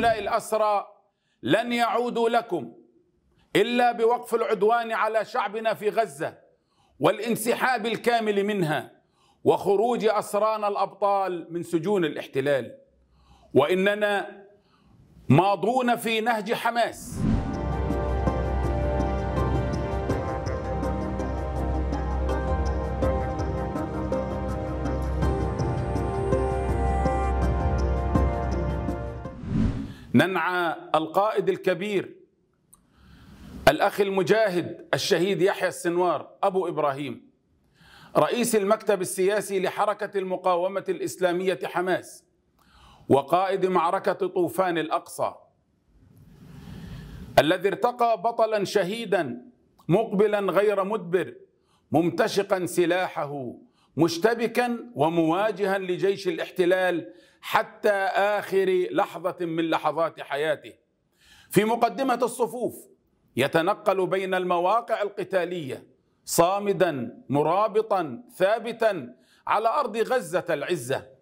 هؤلاء الأسرى لن يعودوا لكم إلا بوقف العدوان على شعبنا في غزة والانسحاب الكامل منها وخروج أسرانا الأبطال من سجون الاحتلال. وإننا ماضون في نهج حماس. ننعى القائد الكبير الأخ المجاهد الشهيد يحيى السنوار أبو إبراهيم رئيس المكتب السياسي لحركة المقاومة الإسلامية حماس وقائد معركة طوفان الأقصى الذي ارتقى بطلا شهيدا مقبلا غير مدبر ممتشقا سلاحه مشتبكا ومواجها لجيش الاحتلال حتى آخر لحظة من لحظات حياته. في مقدمة الصفوف يتنقل بين المواقع القتالية صامدا مرابطا ثابتا على أرض غزة العزة